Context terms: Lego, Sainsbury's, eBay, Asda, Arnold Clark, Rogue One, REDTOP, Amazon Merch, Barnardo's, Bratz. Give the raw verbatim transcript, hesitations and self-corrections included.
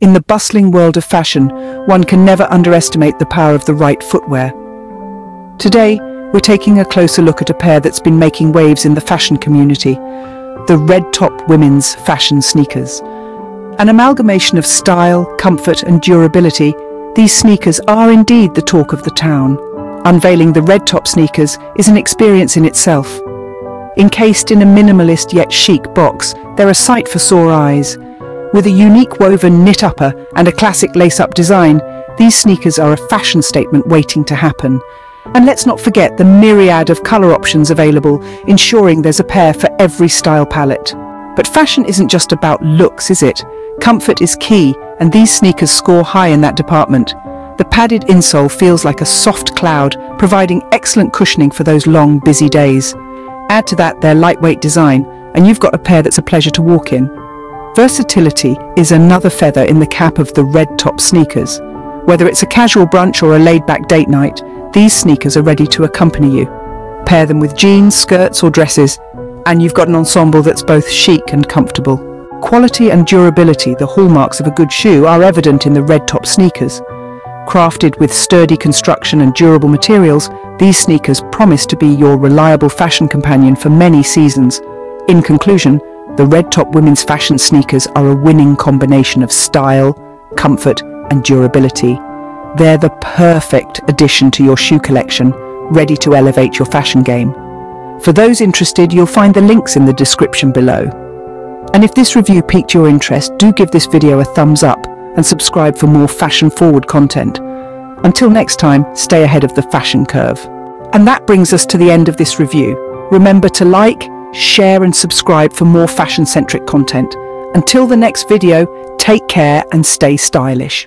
In the bustling world of fashion, one can never underestimate the power of the right footwear. Today, we're taking a closer look at a pair that's been making waves in the fashion community, the REDTOP women's fashion sneakers. An amalgamation of style, comfort and durability, these sneakers are indeed the talk of the town. Unveiling the REDTOP sneakers is an experience in itself. Encased in a minimalist yet chic box, they're a sight for sore eyes. With a unique woven knit upper and a classic lace-up design, these sneakers are a fashion statement waiting to happen. And let's not forget the myriad of colour options available, ensuring there's a pair for every style palette. But fashion isn't just about looks, is it? Comfort is key, and these sneakers score high in that department. The padded insole feels like a soft cloud, providing excellent cushioning for those long, busy days. Add to that their lightweight design, and you've got a pair that's a pleasure to walk in. Versatility is another feather in the cap of the REDTOP sneakers. Whether it's a casual brunch or a laid-back date night, these sneakers are ready to accompany you. Pair them with jeans, skirts or dresses, and you've got an ensemble that's both chic and comfortable. Quality and durability, the hallmarks of a good shoe, are evident in the REDTOP sneakers. Crafted with sturdy construction and durable materials, these sneakers promise to be your reliable fashion companion for many seasons. In conclusion, the REDTOP women's fashion sneakers are a winning combination of style, comfort and durability. They're the perfect addition to your shoe collection, ready to elevate your fashion game. For those interested, you'll find the links in the description below. And if this review piqued your interest, do give this video a thumbs up and subscribe for more fashion-forward content. Until next time, stay ahead of the fashion curve. And that brings us to the end of this review. Remember to like, share and subscribe for more fashion-centric content. Until the next video, take care and stay stylish.